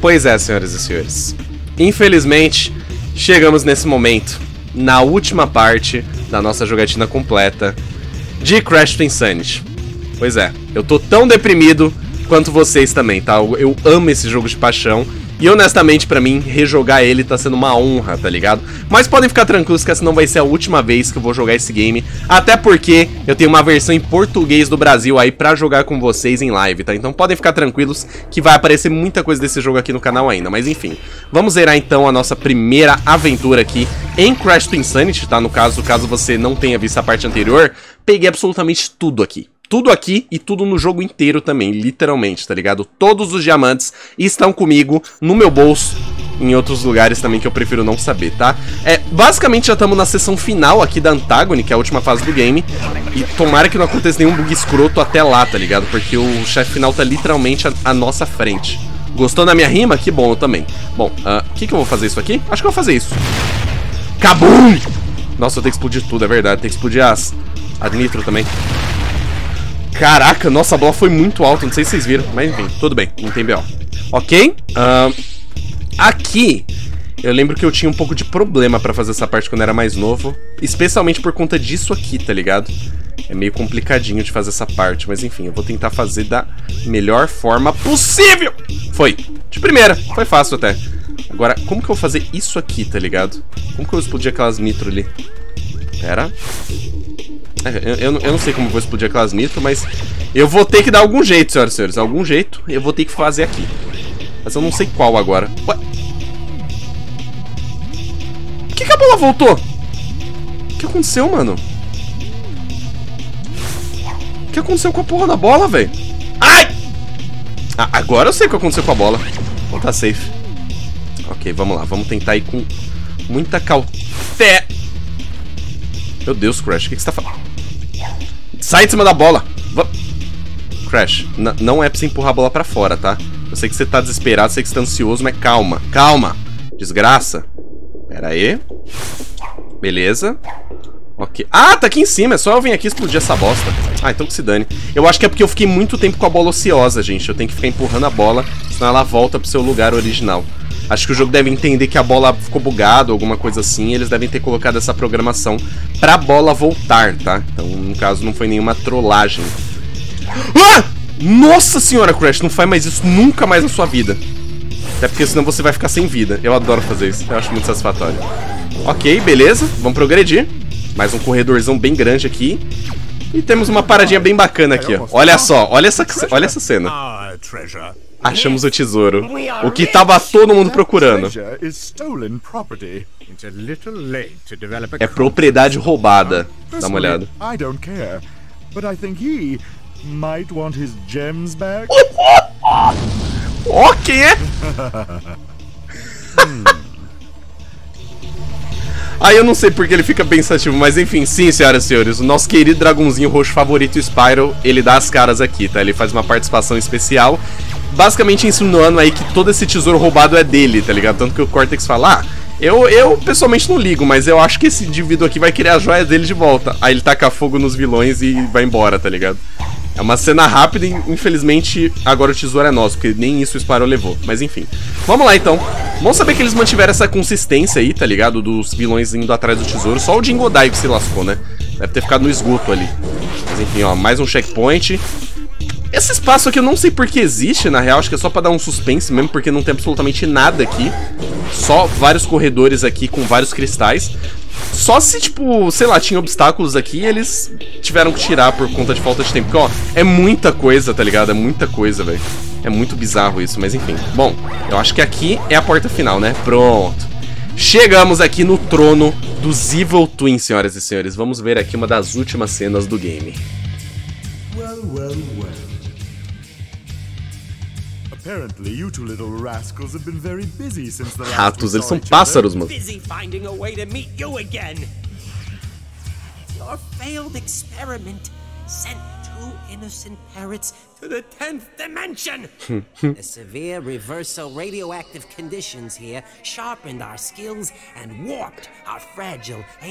Pois é, senhoras e senhores. Infelizmente, chegamos nesse momento, na última parte da nossa jogatina completa de Crash Twinsanity. Pois é, eu tô tão deprimido quanto vocês também, tá? Eu amo esse jogo de paixão. E honestamente, pra mim, rejogar ele tá sendo uma honra, tá ligado? Mas podem ficar tranquilos que essa não vai ser a última vez que eu vou jogar esse game. Até porque eu tenho uma versão em português do Brasil aí pra jogar com vocês em live, tá? Então podem ficar tranquilos que vai aparecer muita coisa desse jogo aqui no canal ainda. Mas enfim, vamos zerar então a nossa primeira aventura aqui em Crash Twinsanity, tá? No caso, caso você não tenha visto a parte anterior, peguei absolutamente tudo aqui. Tudo aqui e tudo no jogo inteiro também, literalmente, tá ligado? Todos os diamantes estão comigo, no meu bolso, em outros lugares também que eu prefiro não saber, tá? Basicamente já estamos na sessão final aqui da Antagone, que é a última fase do game. E tomara que não aconteça nenhum bug escroto até lá, tá ligado? Porque o chefe final tá literalmente à nossa frente. Gostou da minha rima? Que bom, eu também. Bom, que eu vou fazer isso aqui? Acho que eu vou fazer isso. Kabum! Nossa, eu tenho que explodir tudo, é verdade. Tem que explodir a nitro também. Caraca, nossa, a bola foi muito alta, não sei se vocês viram, mas enfim, tudo bem, não tem B.O. Ok, aqui eu lembro que eu tinha um pouco de problema pra fazer essa parte quando eu era mais novo, especialmente por conta disso aqui, tá ligado? É meio complicadinho de fazer essa parte, mas enfim, eu vou tentar fazer da melhor forma possível! Foi, de primeira, foi fácil até. Agora, como que eu vou fazer isso aqui, tá ligado? Como que eu explodi aquelas nitro ali? Pera... Eu não sei como vou explodir aquelas nitro, mas eu vou ter que dar algum jeito, senhoras e senhores. Algum jeito eu vou ter que fazer aqui. Mas eu não sei qual agora. Ué? Por que a bola voltou? O que aconteceu, mano? O que aconteceu com a porra da bola, velho? Ai! Ah, agora eu sei o que aconteceu com a bola. Tá safe. Ok, vamos lá. Vamos tentar ir com muita cautela. Meu Deus, Crash, o que você tá falando? Sai de cima da bola! Crash, não é pra você empurrar a bola pra fora, tá? Eu sei que você tá desesperado, sei que você tá ansioso, mas calma, calma! Desgraça! Pera aí. Beleza. Ok. Ah, tá aqui em cima, é só eu vir aqui explodir essa bosta. Ah, então que se dane. Eu acho que é porque eu fiquei muito tempo com a bola ociosa, gente. Eu tenho que ficar empurrando a bola, senão ela volta pro seu lugar original. Acho que o jogo deve entender que a bola ficou bugada ou alguma coisa assim, e eles devem ter colocado essa programação pra bola voltar, tá? Então, no caso, não foi nenhuma trollagem. Ah! Nossa senhora, Crash, não faz mais isso nunca mais na sua vida. Até porque senão você vai ficar sem vida. Eu adoro fazer isso, eu acho muito satisfatório. Ok, beleza, vamos progredir. Mais um corredorzão bem grande aqui. E temos uma paradinha bem bacana aqui, ó. Olha só, olha essa cena. Achamos o tesouro, o que estava todo mundo procurando. É propriedade roubada. Dá uma olhada. Oh, quem é? Aí eu não sei porque ele fica pensativo, mas enfim, sim, senhoras e senhores, o nosso querido dragãozinho roxo favorito, Spyro, ele dá as caras aqui, tá? Ele faz uma participação especial, basicamente insinuando aí que todo esse tesouro roubado é dele, tá ligado? Tanto que o Cortex fala, ah, eu pessoalmente não ligo, mas eu acho que esse indivíduo aqui vai querer as joias dele de volta. Aí ele taca fogo nos vilões e vai embora, tá ligado? É uma cena rápida e, infelizmente, agora o tesouro é nosso, porque nem isso o Spyro levou. Mas, enfim. Vamos lá, então. Vamos saber que eles mantiveram essa consistência aí, tá ligado? Dos vilões indo atrás do tesouro. Só o Dingodile que se lascou, né? Deve ter ficado no esgoto ali. Mas, enfim, ó. Mais um checkpoint. Esse espaço aqui eu não sei porque existe, na real. Acho que é só pra dar um suspense mesmo, porque não tem absolutamente nada aqui. Só vários corredores aqui com vários cristais. Só se, tipo, sei lá, tinha obstáculos aqui e eles tiveram que tirar por conta de falta de tempo. Porque, ó, é muita coisa, tá ligado? É muita coisa, velho. É muito bizarro isso, mas enfim. Bom, eu acho que aqui é a porta final, né? Pronto. Chegamos aqui no trono dos Evil Twins, senhoras e senhores. Vamos ver aqui uma das últimas cenas do game. Well. Ratos, eles são pássaros, mano.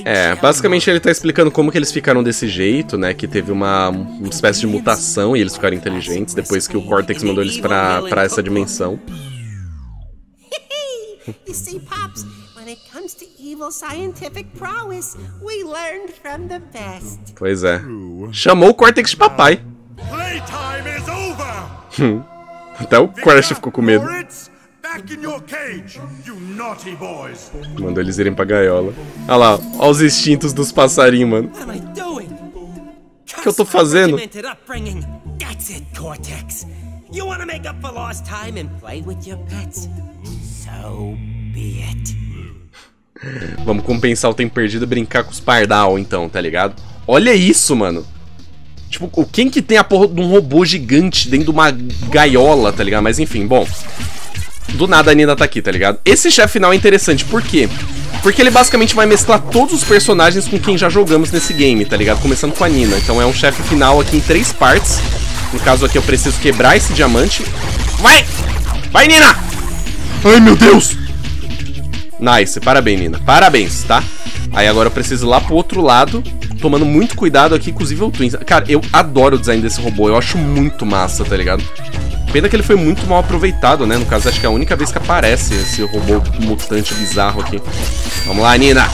É, basicamente ele tá explicando como que eles ficaram desse jeito, né? Que teve uma espécie de mutação e eles ficaram inteligentes depois que o Cortex mandou eles pra essa dimensão. You see, Pops, when it comes to evil scientific prowess, we learned from the best. Pois é. Chamou o Cortex de papai. Playtime is over. Até o Crash ficou com medo. Mandou eles irem pra gaiola. Olha lá, olha os instintos dos passarinhos, mano. O que eu tô fazendo? That's it, Cortex. You want to make up for lost time and play with your pets? So be it. Vamos compensar o tempo perdido e brincar com os pardal, então, tá ligado? Olha isso, mano. Tipo, quem que tem a porra de um robô gigante dentro de uma gaiola, tá ligado? Mas enfim, bom. Do nada a Nina tá aqui, tá ligado? Esse chefe final é interessante, por quê? Porque ele basicamente vai mesclar todos os personagens com quem já jogamos nesse game, tá ligado? Começando com a Nina. Então é um chefe final aqui em 3 partes. No caso aqui eu preciso quebrar esse diamante. Vai! Vai, Nina! Ai, meu Deus! Nice, parabéns, Nina. Parabéns, tá? Aí agora eu preciso ir lá pro outro lado, tomando muito cuidado aqui com os Evil Twins. Cara, eu adoro o design desse robô, eu acho muito massa, tá ligado? Pena que ele foi muito mal aproveitado, né? No caso, acho que é a única vez que aparece esse robô mutante bizarro aqui. Vamos lá, Nina!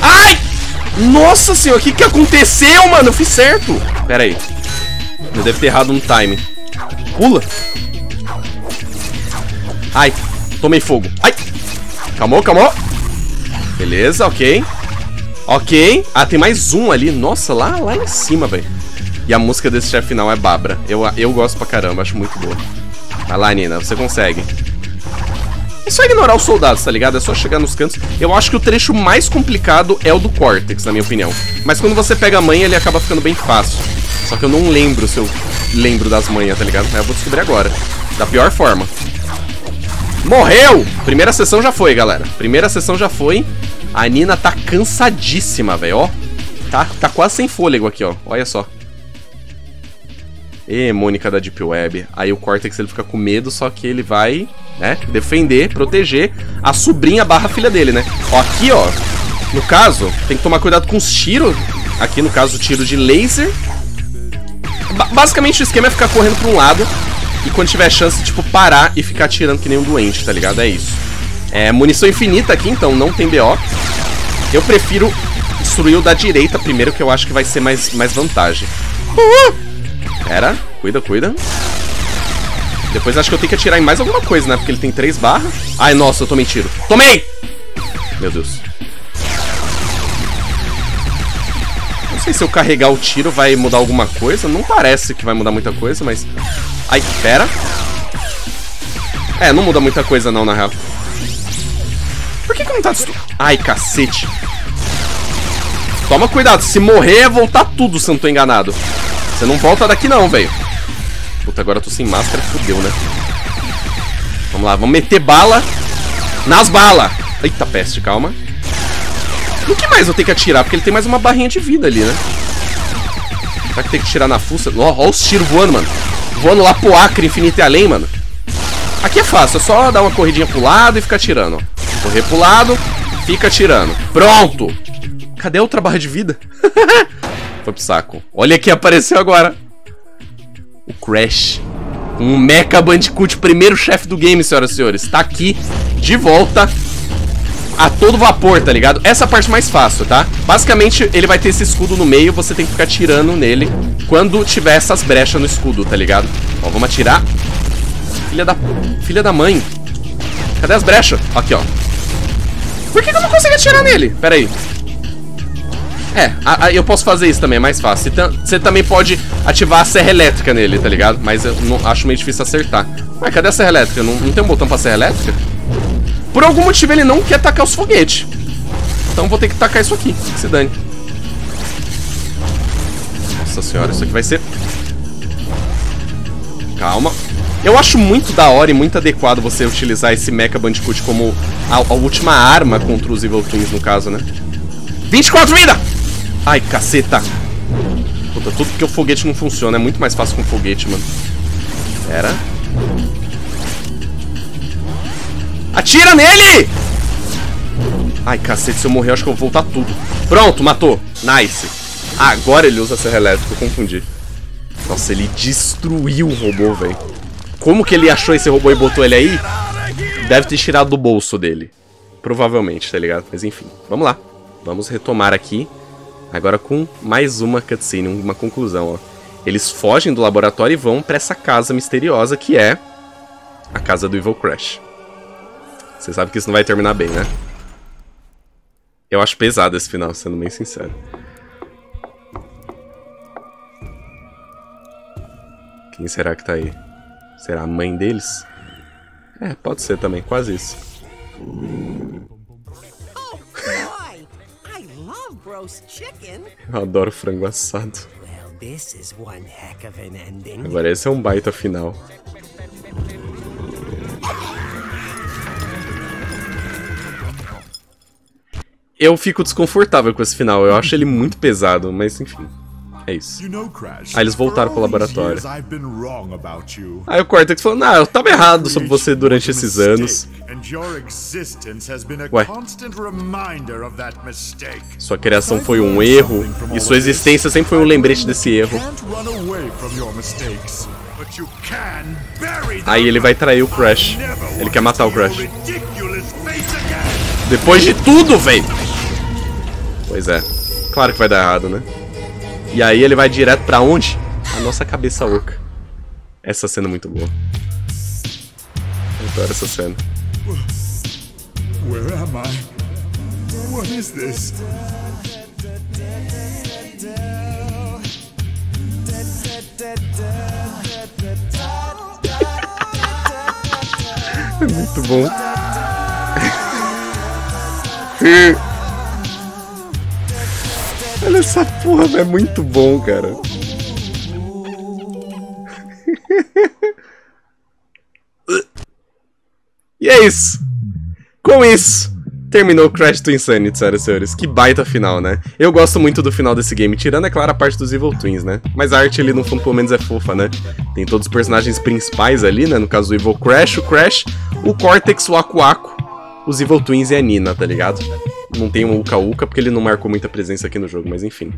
Ai! Nossa senhora, o que que aconteceu, mano? Eu fiz certo! Pera aí. Eu devo ter errado no time. Pula! Ai! Tomei fogo! Ai! Calmou, calmou! Beleza, ok. Ok. Ah, tem mais um ali. Nossa, lá em cima, velho. E a música desse chefe final é Babra. Eu gosto pra caramba, acho muito boa. Vai lá, Nina, você consegue. É só ignorar os soldados, tá ligado? É só chegar nos cantos. Eu acho que o trecho mais complicado é o do Cortex, na minha opinião. Mas quando você pega a manha, ele acaba ficando bem fácil. Só que eu não lembro se eu lembro das manhas, tá ligado? Mas eu vou descobrir agora. Da pior forma. Morreu! Primeira sessão já foi, galera. Primeira sessão já foi. A Nina tá cansadíssima, velho, ó. Tá quase sem fôlego aqui, ó. Olha só. E Mônica da Deep Web. Aí o Cortex ele fica com medo, só que ele vai, né, defender, proteger a sobrinha barra filha dele, né? Ó, aqui, ó, no caso, tem que tomar cuidado com os tiros. Aqui, no caso, o tiro de laser. Basicamente o esquema é ficar correndo pra um lado e quando tiver chance, tipo, parar e ficar atirando que nem um doente, tá ligado? É isso. É munição infinita aqui, então não tem BO. Eu prefiro destruir o da direita primeiro, que eu acho que vai ser mais vantagem. Uhul! Pera, cuida. Depois acho que eu tenho que atirar em mais alguma coisa, né? Porque ele tem 3 barras. Ai, nossa, eu tomei tiro. Tomei! Meu Deus. Não sei se eu carregar o tiro vai mudar alguma coisa. Não parece que vai mudar muita coisa, mas... Ai, pera. É, não muda muita coisa não, na real. Por que não tá destruindo? Ai, cacete. Toma cuidado, se morrer é voltar tudo, se eu não tô enganado. Você não volta daqui não, velho. Puta, agora eu tô sem máscara, fudeu, né? Vamos lá, vamos meter bala nas balas. Eita, peste, calma. E o que mais eu tenho que atirar? Porque ele tem mais uma barrinha de vida ali, né? Será que tem que atirar na fuça? Ó, ó os tiros voando, mano. Voando lá pro Acre, infinito e além, mano. Aqui é fácil, é só dar uma corridinha pro lado e ficar atirando, ó. Correr pro lado, fica atirando. Pronto! Cadê a outra barra de vida? Foi pro saco. Olha quem apareceu agora. O Crash. Um Mecha Bandicoot, primeiro chefe do game, senhoras e senhores. Tá aqui, de volta, a todo vapor, tá ligado? Essa é a parte mais fácil, tá? Basicamente, ele vai ter esse escudo no meio, você tem que ficar atirando nele quando tiver essas brechas no escudo, tá ligado? Ó, vamos atirar. Filha da mãe. Cadê as brechas? Aqui, ó. Por que eu não consigo atirar nele? Pera aí. É, eu posso fazer isso também, é mais fácil. Você também pode ativar a serra elétrica nele, tá ligado? Mas eu não, acho meio difícil acertar. Ué, cadê a serra elétrica? Não tem um botão pra serra elétrica? Por algum motivo ele não quer tacar os foguetes. Então vou ter que tacar isso aqui, que se dane. Nossa senhora, isso aqui vai ser... Calma. Eu acho muito da hora e muito adequado você utilizar esse Mecha Bandicoot como a última arma contra os Evil Twins, no caso, né? 24 vida! Ai, caceta. Puta, tudo porque o foguete não funciona. É muito mais fácil com o foguete, mano. Pera. Atira nele! Ai, cacete, se eu morrer, eu acho que eu vou voltar tudo. Pronto, matou. Nice. Ah, agora ele usa a serra elétrica, eu confundi. Nossa, ele destruiu o robô, velho. Como que ele achou esse robô e botou ele aí? deve ter tirado do bolso dele. Provavelmente, tá ligado? Mas enfim, vamos lá. Vamos retomar aqui. Agora com mais uma cutscene, uma conclusão, ó. Eles fogem do laboratório e vão pra essa casa misteriosa que é a casa do Evil Crash. Você sabe que isso não vai terminar bem, né? Eu acho pesado esse final, sendo bem sincero. Quem será que tá aí? Será a mãe deles? É, pode ser também, quase isso. Eu adoro frango assado. Agora esse é um baita final. Eu fico desconfortável com esse final, eu acho ele muito pesado, mas enfim, é isso. Aí eles voltaram pro laboratório. Aí o Cortex falou, não, eu tava errado sobre você durante esses anos. Ué, sua criação foi um erro e sua existência sempre foi um lembrete desse erro. Aí ele vai trair o Crash, ele quer matar o Crash. Depois de tudo, velho! Pois é. Claro que vai dar errado, né? E aí ele vai direto pra onde? A nossa cabeça oca. Essa cena é muito boa. Eu adoro essa cena. Where am I? What is this? É muito bom. Olha essa porra, é muito bom, cara. E é isso. Com isso, terminou Crash Twinsanity, senhoras e senhores. Que baita final, né? Eu gosto muito do final desse game, tirando, é claro, a parte dos Evil Twins, né? Mas a arte ali, no fundo, pelo menos é fofa, né? Tem todos os personagens principais ali, né? No caso, o Evil Crash, o Crash, o Cortex, o Aku Aku, os Evil Twins e a Nina, tá ligado? Não tem um Uka-Uka porque ele não marcou muita presença aqui no jogo, mas enfim.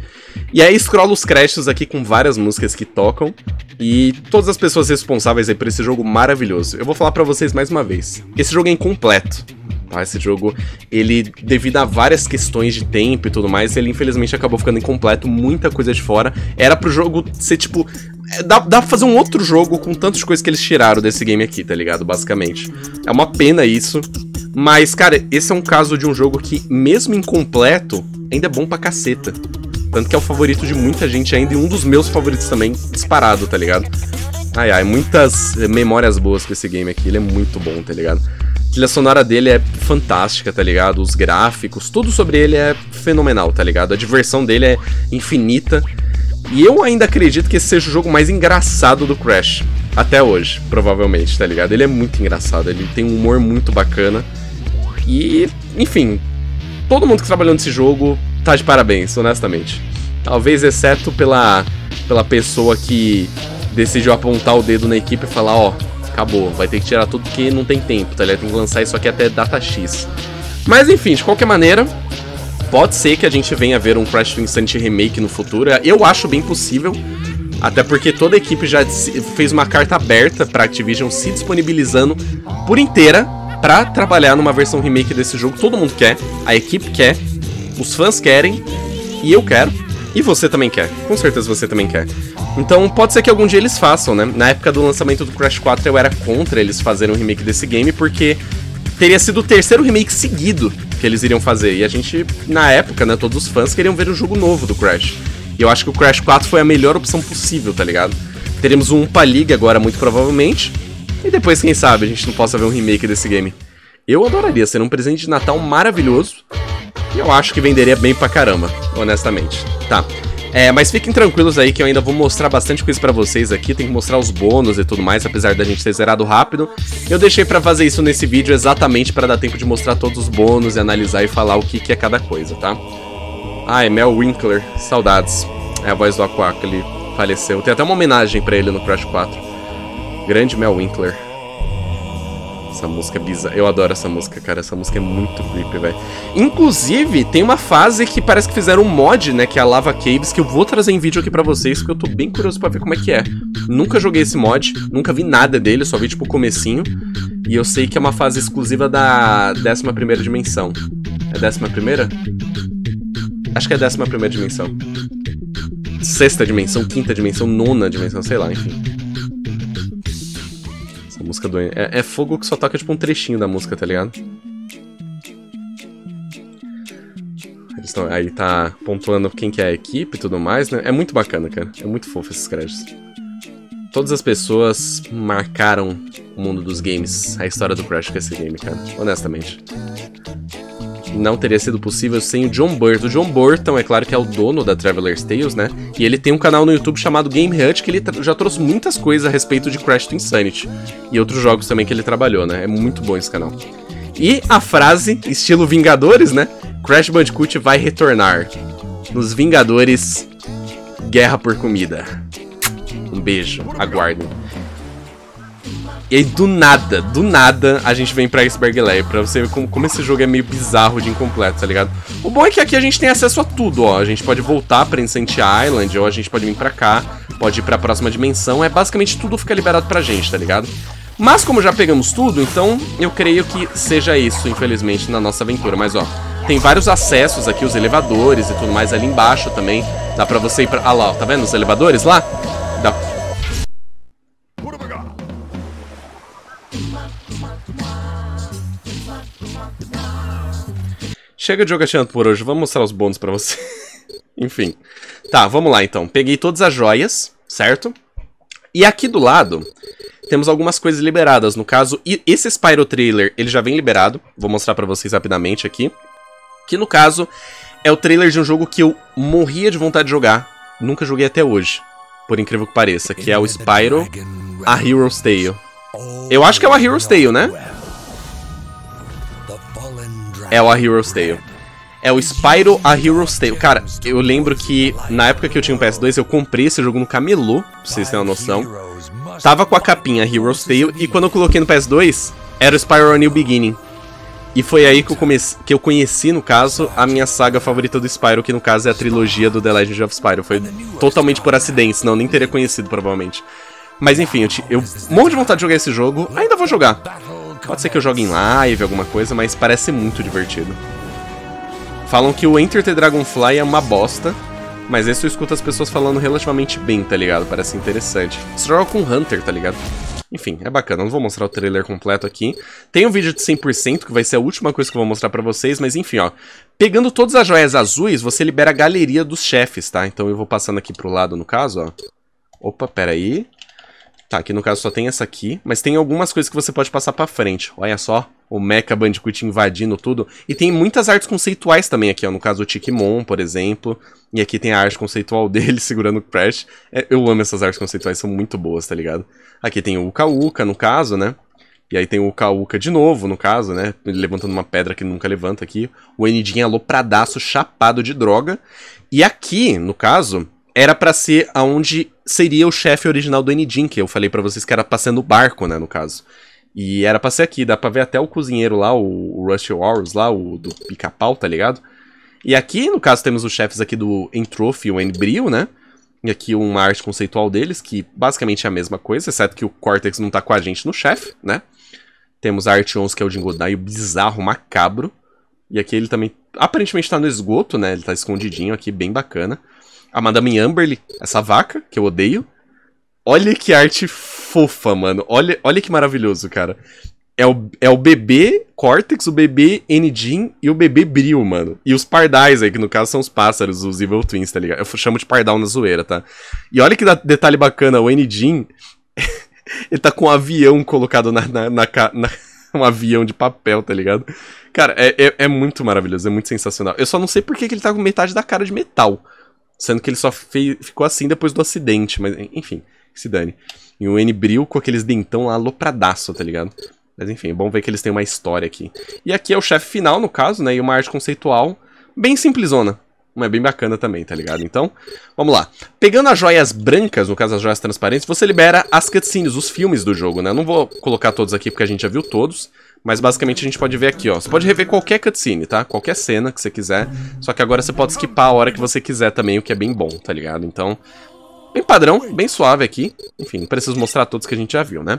E aí scrollo os créditos aqui com várias músicas que tocam e todas as pessoas responsáveis aí por esse jogo maravilhoso. Eu vou falar pra vocês mais uma vez, esse jogo é incompleto, tá? Esse jogo, ele, devido a várias questões de tempo e tudo mais, ele infelizmente acabou ficando incompleto, muita coisa de fora. Era pro jogo ser tipo... Dá pra fazer um outro jogo com tantas coisas que eles tiraram desse game aqui, tá ligado? Basicamente. É uma pena isso. Mas, cara, esse é um caso de um jogo que, mesmo incompleto, ainda é bom pra caceta. Tanto que é o favorito de muita gente ainda e um dos meus favoritos também, disparado, tá ligado? Ai, ai, muitas memórias boas com esse game aqui. Ele é muito bom, tá ligado? A trilha sonora dele é fantástica, tá ligado? Os gráficos, tudo sobre ele é fenomenal, tá ligado? A diversão dele é infinita. E eu ainda acredito que esse seja o jogo mais engraçado do Crash, até hoje, provavelmente, tá ligado? Ele é muito engraçado, ele tem um humor muito bacana. E, enfim, todo mundo que trabalhou nesse jogo tá de parabéns, honestamente. Talvez exceto pela pessoa que decidiu apontar o dedo na equipe e falar, ó, acabou, vai ter que tirar tudo porque não tem tempo, tá ligado? Tem que lançar isso aqui até data X. Mas, enfim, de qualquer maneira... Pode ser que a gente venha ver um Crash Twinsanity Remake no futuro, eu acho bem possível, até porque toda a equipe já fez uma carta aberta pra Activision se disponibilizando por inteira pra trabalhar numa versão remake desse jogo. Todo mundo quer, a equipe quer, os fãs querem, e eu quero, e você também quer, com certeza você também quer. Então pode ser que algum dia eles façam, né? Na época do lançamento do Crash 4 eu era contra eles fazerem um remake desse game, porque... teria sido o terceiro remake seguido que eles iriam fazer. E a gente, na época, né, todos os fãs queriam ver um jogo novo do Crash. E eu acho que o Crash 4 foi a melhor opção possível, tá ligado? Teremos um Umpa League agora, muito provavelmente. E depois, quem sabe, a gente não possa ver um remake desse game. Eu adoraria, ser um presente de Natal maravilhoso. E eu acho que venderia bem pra caramba, honestamente. Tá. Mas fiquem tranquilos aí que eu ainda vou mostrar bastante coisa pra vocês aqui. Tem que mostrar os bônus e tudo mais, apesar da gente ter zerado rápido. Eu deixei pra fazer isso nesse vídeo exatamente pra dar tempo de mostrar todos os bônus e analisar e falar o que é cada coisa, tá? Ai, Mel Winkler, saudades. É a voz do Aku Aku, ele faleceu. Tem até uma homenagem pra ele no Crash 4. Grande Mel Winkler. Essa música é bizarra. Eu adoro essa música, cara. Essa música é muito creepy, velho. Inclusive, tem uma fase que parece que fizeram um mod, né? Que é a Lava Caves, que eu vou trazer em vídeo aqui pra vocês, porque eu tô bem curioso pra ver como é que é. Nunca joguei esse mod, nunca vi nada dele, só vi, tipo, o comecinho. E eu sei que é uma fase exclusiva da 11ª dimensão. É 11ª? Acho que é 11ª dimensão. 6ª dimensão, 5ª dimensão, 9ª dimensão, sei lá, enfim. Essa música do... É fogo que só toca tipo um trechinho da música, tá ligado? Aí tá pontuando quem que é a equipe e tudo mais, né? É muito bacana, cara. É muito fofo esses créditos. Todas as pessoas marcaram o mundo dos games, a história do Crash com esse game, cara. Honestamente. Não teria sido possível sem o John Burton. O John Burton, é claro que é o dono da Traveller's Tales, né? E ele tem um canal no YouTube chamado Game Hut, que ele já trouxe muitas coisas a respeito de Crash Twinsanity. E outros jogos também que ele trabalhou, né? É muito bom esse canal. E a frase, estilo Vingadores, né? Crash Bandicoot vai retornar. Nos Vingadores, guerra por comida. Um beijo, aguardem. E aí, do nada, a gente vem pra Iceberg Lair, pra você ver como esse jogo é meio bizarro de incompleto, tá ligado? O bom é que aqui a gente tem acesso a tudo, ó. A gente pode voltar pra Incentia Island, ou a gente pode vir pra cá, pode ir pra próxima dimensão. É basicamente tudo fica liberado pra gente, tá ligado? Mas como já pegamos tudo, então eu creio que seja isso, infelizmente, na nossa aventura. Mas, ó, tem vários acessos aqui, os elevadores e tudo mais ali embaixo também. Dá pra você ir pra... Ah lá, ó, tá vendo os elevadores lá? Dá... Chega de jogatinando por hoje, vamos mostrar os bônus pra você. Enfim. Tá, vamos lá então. Peguei todas as joias, certo? E aqui do lado... temos algumas coisas liberadas, no caso, e esse Spyro trailer, ele já vem liberado, vou mostrar pra vocês rapidamente aqui, que no caso, é o trailer de um jogo que eu morria de vontade de jogar, nunca joguei até hoje, por incrível que pareça, que é o Spyro A Hero's Tail. Eu acho que é o A Hero's Tail, né? É o A Hero's Tail. É o Spyro A Hero's Tail. Cara, eu lembro que na época que eu tinha um PS2, eu comprei esse jogo no camelô, pra vocês terem uma noção. Tava com a capinha Hero's Tail, e quando eu coloquei no PS2, era o Spyro A New Beginning. E foi aí que eu conheci, no caso, a minha saga favorita do Spyro, que no caso é a trilogia do The Legend of Spyro. Foi totalmente por acidente, senão eu nem teria conhecido, provavelmente. Mas enfim, eu morro de vontade de jogar esse jogo, ainda vou jogar. Pode ser que eu jogue em live, alguma coisa, mas parece muito divertido. Falam que o Enter the Dragonfly é uma bosta. Mas esse eu escuto as pessoas falando relativamente bem, tá ligado? Parece interessante. Você joga com Hunter, tá ligado? Enfim, é bacana. Não vou mostrar o trailer completo aqui. Tem um vídeo de 100%, que vai ser a última coisa que eu vou mostrar pra vocês. Mas enfim, ó. Pegando todas as joias azuis, você libera a galeria dos chefes, tá? Então eu vou passando aqui pro lado, no caso, ó. Opa, peraí. Tá, aqui no caso só tem essa aqui. Mas tem algumas coisas que você pode passar pra frente. Olha só. O Mecha Bandicoot invadindo tudo. E tem muitas artes conceituais também aqui, ó. No caso, o Tikmon, por exemplo. E aqui tem a arte conceitual dele segurando o Crash. É, eu amo essas artes conceituais, são muito boas, tá ligado? Aqui tem o Uka-Uka, no caso, né? E aí tem o Uka-Uka de novo, no caso, né? Levantando uma pedra que nunca levanta aqui. O N-Gin alopradaço, chapado de droga. E aqui, no caso, era pra ser aonde seria o chefe original do N-Gin, que eu falei pra vocês que era pra ser no barco, né, no caso. E era pra ser aqui, dá pra ver até o cozinheiro lá, o Rush Wars lá, o do pica-pau, tá ligado? E aqui, no caso, temos os chefes aqui do N-Tropy e o N-Bril, né? E aqui uma arte conceitual deles, que basicamente é a mesma coisa, exceto que o Cortex não tá com a gente no chefe, né? Temos a arte 11, que é o Dingodile, bizarro, macabro. E aqui ele também, aparentemente, tá no esgoto, né? Ele tá escondidinho aqui, bem bacana. A Madame Amberly, essa vaca, que eu odeio. Olha que arte fofa, mano. Olha que maravilhoso, cara. É o bebê Cortex, o bebê N-Gin e o bebê Bril, mano. E os pardais aí, que no caso são os pássaros, os Evil Twins, tá ligado? Eu chamo de pardal na zoeira, tá? E olha que detalhe bacana, o N-Gin, ele tá com um avião colocado na um avião de papel, tá ligado? Cara, é muito maravilhoso, é muito sensacional. Eu só não sei por que ele tá com metade da cara de metal. Sendo que ele só ficou assim depois do acidente, mas enfim... Que se dane. E o N-Bril com aqueles dentão lá alopradaço, tá ligado? Mas enfim, é bom ver que eles têm uma história aqui. E aqui é o chefe final, no caso, né? E uma arte conceitual bem simplesona. Mas bem bacana também, tá ligado? Então, vamos lá. Pegando as joias brancas, no caso as joias transparentes, você libera as cutscenes, os filmes do jogo, né? Eu não vou colocar todos aqui porque a gente já viu todos. Mas basicamente a gente pode ver aqui, ó. Você pode rever qualquer cutscene, tá? Qualquer cena que você quiser. Só que agora você pode skipar a hora que você quiser também, o que é bem bom, tá ligado? Então... bem padrão, bem suave aqui. Enfim, não preciso mostrar todos que a gente já viu, né?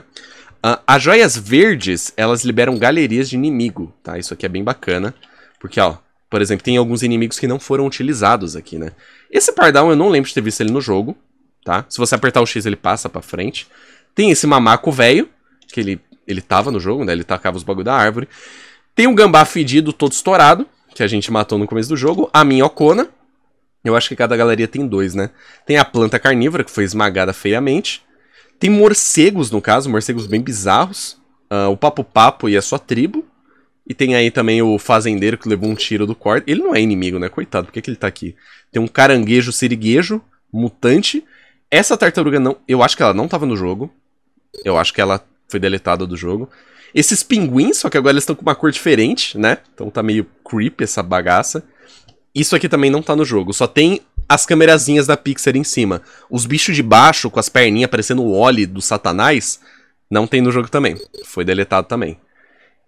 As joias verdes, elas liberam galerias de inimigo, tá? Isso aqui é bem bacana, porque, ó, por exemplo, tem alguns inimigos que não foram utilizados aqui, né? Esse pardal, eu não lembro de ter visto ele no jogo, tá? Se você apertar o X, ele passa pra frente. Tem esse mamaco velho, que ele tava no jogo, né? Ele tacava os bagulho da árvore. Tem um gambá fedido, todo estourado, que a gente matou no começo do jogo. A minhocona. Eu acho que cada galeria tem dois, né? Tem a planta carnívora, que foi esmagada feiamente. Tem morcegos, no caso, morcegos bem bizarros. O Papo Papo e a sua tribo. E tem aí também o fazendeiro que levou um tiro do Cortex. Ele não é inimigo, né? Coitado, por que que ele tá aqui? Tem um caranguejo siriguejo, mutante. Essa tartaruga não... Eu acho que ela não tava no jogo. Eu acho que ela foi deletada do jogo. Esses pinguins, só que agora eles estão com uma cor diferente, né? Então tá meio creepy essa bagaça. Isso aqui também não tá no jogo, só tem as camerazinhas da Pixar em cima. Os bichos de baixo, com as perninhas parecendo o Wally do Satanás, não tem no jogo também. Foi deletado também.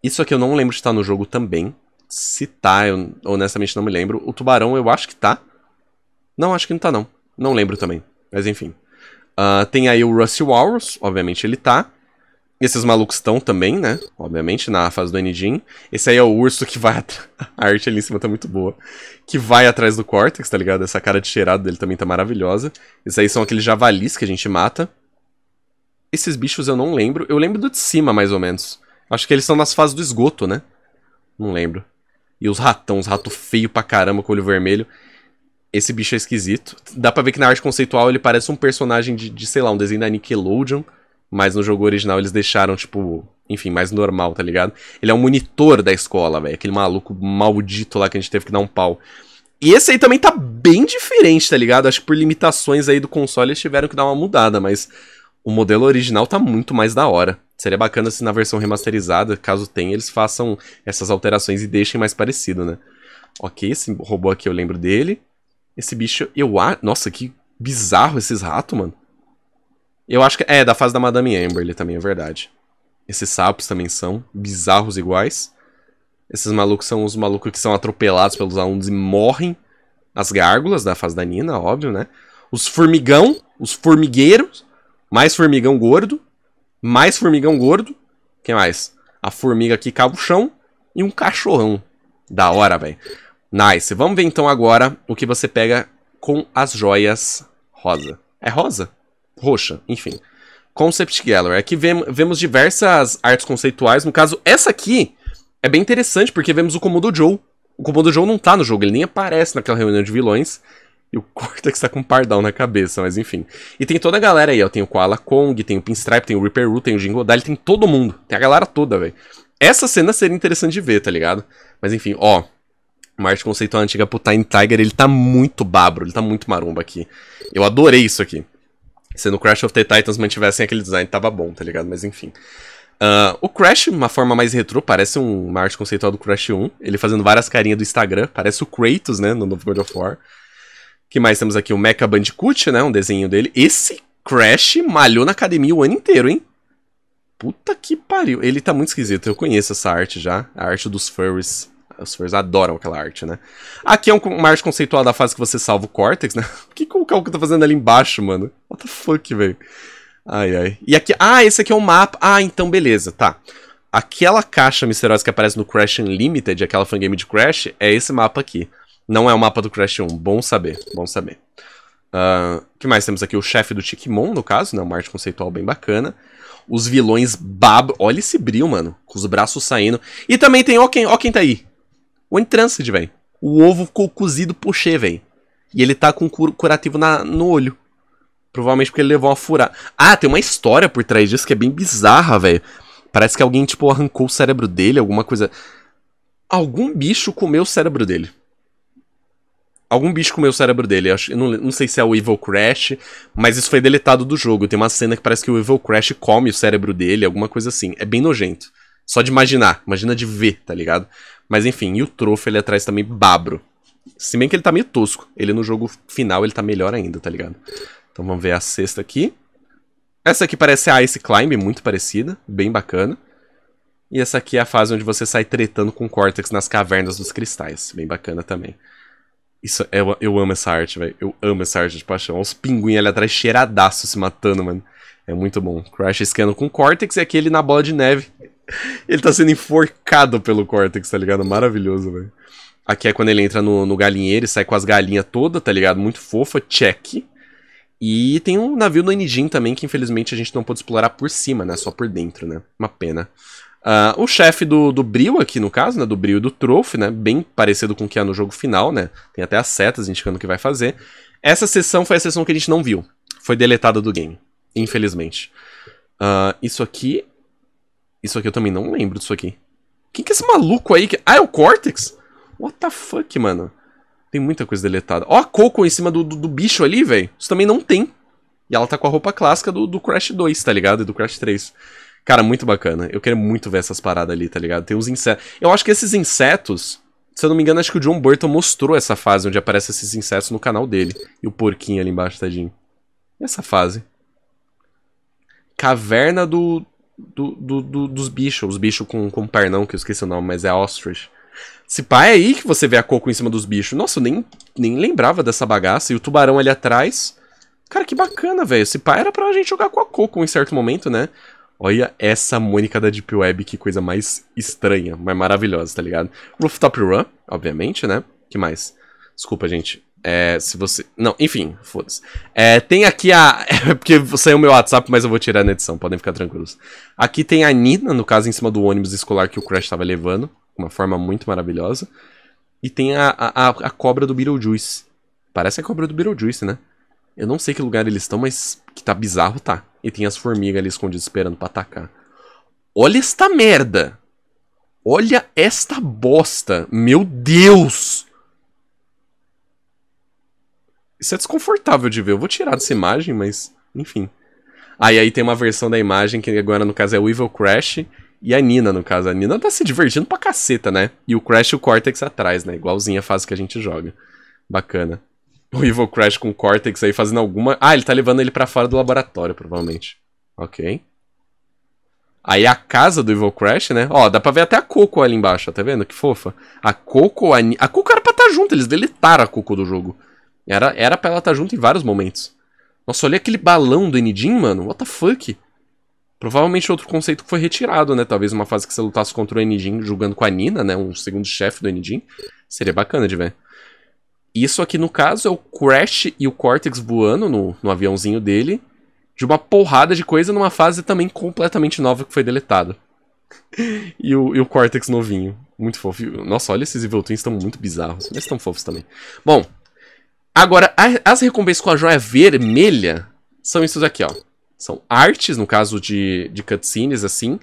Isso aqui eu não lembro de estar no jogo também. Se tá, eu honestamente não me lembro. O tubarão eu acho que tá. Não, acho que não tá não. Não lembro também, mas enfim. Tem aí o Rusty Walrus, obviamente ele tá. Esses malucos estão também, né? Obviamente, na fase do N-Gin. Esse aí é o urso que vai atrás... A arte ali em cima tá muito boa. Que vai atrás do Cortex, tá ligado? Essa cara de cheirado dele também tá maravilhosa. Esses aí são aqueles javalis que a gente mata. Esses bichos eu não lembro. Eu lembro do de cima, mais ou menos. Acho que eles são nas fases do esgoto, né? Não lembro. E os ratão, os ratos feios pra caramba com olho vermelho. Esse bicho é esquisito. Dá pra ver que na arte conceitual ele parece um personagem de sei lá, um desenho da Nickelodeon. Mas no jogo original eles deixaram, tipo... Enfim, mais normal, tá ligado? Ele é um monitor da escola, velho. Aquele maluco maldito lá que a gente teve que dar um pau. E esse aí também tá bem diferente, tá ligado? Acho que por limitações aí do console eles tiveram que dar uma mudada. Mas o modelo original tá muito mais da hora. Seria bacana se na versão remasterizada, caso tenha, eles façam essas alterações e deixem mais parecido, né? Ok, esse robô aqui eu lembro dele. Esse bicho, eu acho... Nossa, que bizarro esses ratos, mano. Eu acho que... É, da fase da Madame Amberley também, é verdade. Esses sapos também são bizarros iguais. Esses malucos são os malucos que são atropelados pelos alunos e morrem. As gárgulas da fase da Nina, óbvio, né? Os formigão, os formigueiros. Mais formigão gordo. Mais formigão gordo. Quem mais? A formiga que cava o chão. E um cachorrão. Da hora, velho. Nice. Vamos ver então agora o que você pega com as joias rosa. É rosa? Roxa, enfim. Concept Gallery. Aqui vemos diversas artes conceituais. No caso, essa aqui é bem interessante, porque vemos o Komodo Joe. O Komodo Joe não tá no jogo, ele nem aparece naquela reunião de vilões. E o Cortex tá com um pardal na cabeça, mas enfim. E tem toda a galera aí, ó. Tem o Koala Kong, tem o Pinstripe, tem o Ripperu, tem o Dingodile, tem todo mundo. Tem a galera toda, velho. Essa cena seria interessante de ver, tá ligado? Mas enfim, ó. Uma arte conceitual antiga pro Time Tiger, ele tá muito babro, ele tá muito maromba aqui. Eu adorei isso aqui. Se no Crash of the Titans mantivessem aquele design, tava bom, tá ligado? Mas enfim. O Crash, uma forma mais retrô, parece uma arte conceitual do Crash 1. Ele fazendo várias carinhas do Instagram. Parece o Kratos, né? No novo God of War. Que mais temos aqui? O Mecha Bandicoot, né? Um desenho dele. Esse Crash malhou na academia o ano inteiro, hein? Puta que pariu. Ele tá muito esquisito. Eu conheço essa arte já. A arte dos furries. Os furries adoram aquela arte, né? Aqui é uma arte conceitual da fase que você salva o Cortex, né? O que o Uka-Uka tá fazendo ali embaixo, mano? What the fuck, velho? Ai, ai. E aqui... Ah, esse aqui é o mapa. Ah, então beleza, tá. Aquela caixa misteriosa que aparece no Crash Unlimited, aquela fangame de Crash, é esse mapa aqui. Não é o mapa do Crash 1. Bom saber, bom saber. O que mais temos aqui? O chefe do Tikmon, no caso, né? Uma arte conceitual bem bacana. Os vilões babo... Olha esse brilho, mano. Com os braços saindo. E também tem... Ó quem tá aí. O Entranced, velho. O ovo ficou cozido pochê, velho. E ele tá com curativo no olho. Provavelmente porque ele levou uma furada. Ah, tem uma história por trás disso que é bem bizarra, velho. Parece que alguém, tipo, arrancou o cérebro dele, alguma coisa... Algum bicho comeu o cérebro dele. Algum bicho comeu o cérebro dele. Eu não sei se é o Evil Crash, mas isso foi deletado do jogo. Tem uma cena que parece que o Evil Crash come o cérebro dele, alguma coisa assim. É bem nojento. Só de imaginar. Imagina de ver, tá ligado? Mas enfim, e o troféu ali atrás também babro. Se bem que ele tá meio tosco. Ele no jogo final, ele tá melhor ainda, tá ligado? Então vamos ver a sexta aqui. Essa aqui parece a Ice Climb, muito parecida. Bem bacana. E essa aqui é a fase onde você sai tretando com o Cortex nas cavernas dos cristais. Bem bacana também. Isso, eu amo essa arte, velho. Eu amo essa arte de paixão. Olha os pinguins ali atrás cheiradaço se matando, mano. É muito bom. Crash escando com Cortex e aquele na bola de neve. Ele tá sendo enforcado pelo Cortex, tá ligado? Maravilhoso, velho. Aqui é quando ele entra no galinheiro e sai com as galinhas todas, tá ligado? Muito fofa, check. E tem um navio do N-Gin também, que infelizmente a gente não pôde explorar por cima, né? Só por dentro, né? Uma pena. O chefe do Bril aqui, no caso, né? Do Bril e do Trophy, né? Bem parecido com o que é no jogo final, né? Tem até as setas indicando o que vai fazer. Essa sessão foi a sessão que a gente não viu. Foi deletada do game, infelizmente. Isso aqui... Isso aqui eu também não lembro disso aqui. Quem que é esse maluco aí? Ah, é o Cortex? What the fuck, mano? Tem muita coisa deletada. Ó a Coco em cima do bicho ali, velho. Isso também não tem. E ela tá com a roupa clássica do Crash 2, tá ligado? E do Crash 3. Cara, muito bacana. Eu quero muito ver essas paradas ali, tá ligado? Tem uns insetos. Eu acho que esses insetos... Se eu não me engano, acho que o John Burton mostrou essa fase onde aparecem esses insetos no canal dele. E o porquinho ali embaixo, tadinho. E essa fase? Caverna dos bichos. Os bichos com pernão, que eu esqueci o nome, mas é Ostrich. Se pá, é aí que você vê a Coco em cima dos bichos. Nossa, eu nem lembrava dessa bagaça. E o tubarão ali atrás. Cara, que bacana, velho. Se pá, era pra gente jogar com a Coco em certo momento, né? Olha essa Mônica da Deep Web. Que coisa mais estranha, mas maravilhosa, tá ligado? Rooftop Run, obviamente, né? Que mais? Desculpa, gente. Se você... Não, enfim, foda-se. Tem aqui a... Porque saiu o meu WhatsApp, mas eu vou tirar na edição. Podem ficar tranquilos. Aqui tem a Nina, no caso, em cima do ônibus escolar que o Crash tava levando. Uma forma muito maravilhosa. E tem a cobra do Beetlejuice. Parece a cobra do Beetlejuice, né? Eu não sei que lugar eles estão, mas que tá bizarro, tá. E tem as formigas ali escondidas esperando pra atacar. Olha esta merda! Olha esta bosta! Meu Deus! Isso é desconfortável de ver. Eu vou tirar dessa imagem, mas... Enfim. E aí tem uma versão da imagem que agora, no caso, é o Evil Crash... E a Nina, no caso. A Nina tá se divertindo pra caceta, né? E o Crash e o Cortex atrás, né? Igualzinho a fase que a gente joga. Bacana. O Evil Crash com o Cortex aí fazendo alguma... Ah, ele tá levando ele pra fora do laboratório, provavelmente. Ok. Aí a casa do Evil Crash, né? Ó, dá pra ver até a Coco ali embaixo, ó, tá vendo? Que fofa. A Coco... A Coco era pra estar junto, eles deletaram a Coco do jogo. Era pra ela estar junto em vários momentos. Nossa, olha aquele balão do N-Gin, mano. What the fuck? Provavelmente outro conceito que foi retirado, né? Talvez uma fase que você lutasse contra o N-Gin jogando com a Nina, né? Um segundo chefe do N-Gin. Seria bacana de ver. Isso aqui, no caso, é o Crash e o Cortex voando no aviãozinho dele. De uma porrada de coisa numa fase também completamente nova que foi deletada. E o Cortex novinho. Muito fofo. Nossa, olha, esses Evil Twins estão muito bizarros. Eles estão fofos também. Bom, agora, as recompensas com a joia vermelha são isso daqui, ó. São artes, no caso de cutscenes, assim.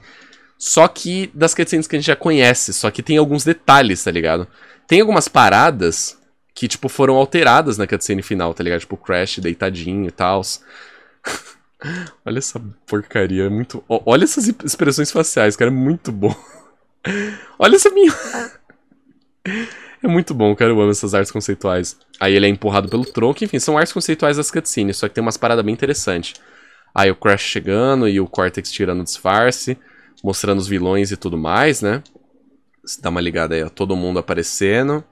Só que das cutscenes que a gente já conhece. Só que tem alguns detalhes, tá ligado? Tem algumas paradas que, tipo, foram alteradas na cutscene final, tá ligado? Tipo, Crash deitadinho e tal. Olha essa porcaria. É muito... Olha essas expressões faciais, cara. É muito bom. Olha essa minha... É muito bom, cara, eu amo essas artes conceituais. Aí ele é empurrado pelo tronco. Enfim, são artes conceituais das cutscenes. Só que tem umas paradas bem interessantes. Aí o Crash chegando e o Cortex tirando o disfarce, mostrando os vilões e tudo mais, né? Dá uma ligada aí, ó. Todo mundo aparecendo.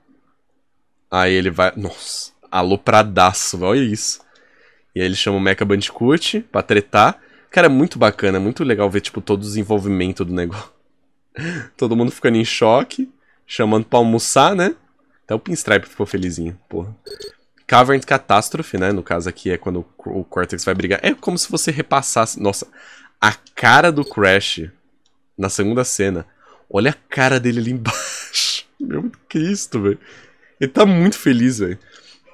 Aí ele vai... Nossa, alopradaço, velho. Olha isso. E aí ele chama o Mecha Bandicoot pra tretar. Cara, é muito bacana, é muito legal ver, tipo, todo o desenvolvimento do negócio. Todo mundo ficando em choque, chamando pra almoçar, né? Até o Pinstripe ficou felizinho, porra. Cavern Catástrofe, né? No caso aqui é quando o Cortex vai brigar. É como se você repassasse... Nossa, a cara do Crash na segunda cena. Olha a cara dele ali embaixo. Meu Cristo, velho. Ele tá muito feliz, velho.